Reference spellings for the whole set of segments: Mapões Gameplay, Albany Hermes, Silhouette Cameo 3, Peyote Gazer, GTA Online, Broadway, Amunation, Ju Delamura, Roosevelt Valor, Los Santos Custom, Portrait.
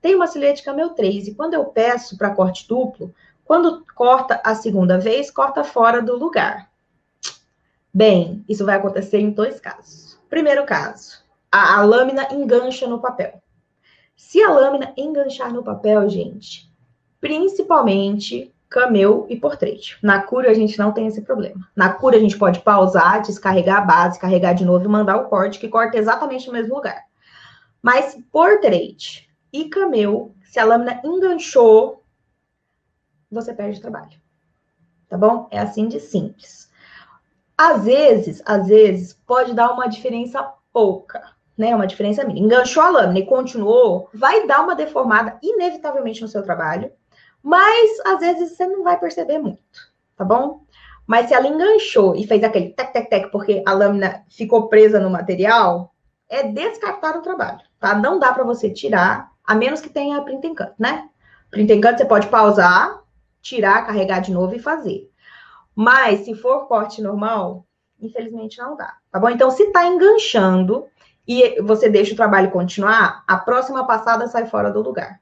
Tem uma Silhouette Cameo 3, e quando eu peço para corte duplo, quando corta a segunda vez, corta fora do lugar. Bem, isso vai acontecer em dois casos. Primeiro caso, a lâmina engancha no papel. Se a lâmina enganchar no papel, gente, principalmente cameo e portrait. Na cura a gente não tem esse problema. Na cura a gente pode pausar, descarregar a base, carregar de novo e mandar o corte, que corta exatamente no mesmo lugar. Mas portrait e cameo, se a lâmina enganchou, você perde o trabalho. Tá bom? É assim de simples. Às vezes, pode dar uma diferença pouca, né? Uma diferença mínima. Enganchou a lâmina e continuou, vai dar uma deformada inevitavelmente no seu trabalho, mas às vezes você não vai perceber muito, tá bom? Mas se ela enganchou e fez aquele tec-tec-tec porque a lâmina ficou presa no material, é descartar o trabalho, tá? Não dá para você tirar, a menos que tenha print and cut, né? Print and cut você pode pausar, tirar, carregar de novo e fazer. Mas, se for corte normal, infelizmente não dá, tá bom? Então, se tá enganchando e você deixa o trabalho continuar, a próxima passada sai fora do lugar.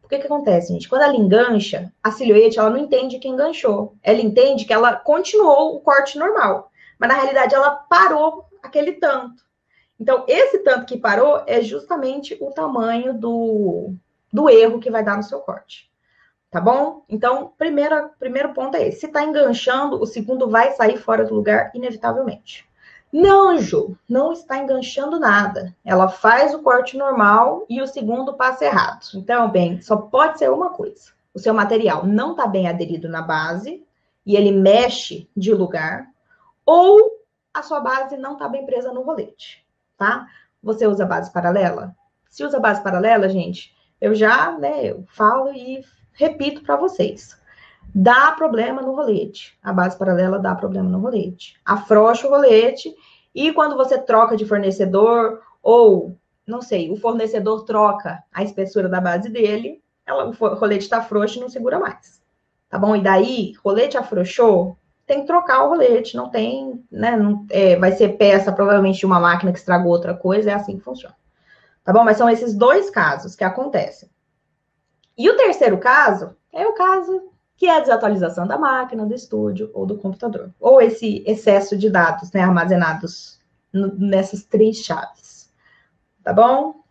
Por que que acontece, gente? Quando ela engancha, a silhuete, ela não entende que enganchou. Ela entende que ela continuou o corte normal. Mas, na realidade, ela parou aquele tanto. Então, esse tanto que parou é justamente o tamanho do erro que vai dar no seu corte. Tá bom? Então, primeiro ponto é esse. Se tá enganchando, o segundo vai sair fora do lugar, inevitavelmente. Não, Ju, não está enganchando nada. Ela faz o corte normal e o segundo passa errado. Então, bem, só pode ser uma coisa. O seu material não tá bem aderido na base e ele mexe de lugar. Ou a sua base não tá bem presa no rolete, tá? Você usa base paralela? Se usa base paralela, gente, eu já, né, eu falo e... repito para vocês, dá problema no rolete. A base paralela dá problema no rolete. Afrouxa o rolete e quando você troca de fornecedor ou, não sei, o fornecedor troca a espessura da base dele, o rolete está frouxo e não segura mais. Tá bom? E daí, rolete afrouxou, tem que trocar o rolete. Não tem, né? Vai ser peça provavelmente de uma máquina que estragou outra coisa, é assim que funciona. Tá bom? Mas são esses dois casos que acontecem. E o terceiro caso é o caso que é a desatualização da máquina, do estúdio ou do computador. Ou esse excesso de dados, né, armazenados nessas três chaves. Tá bom?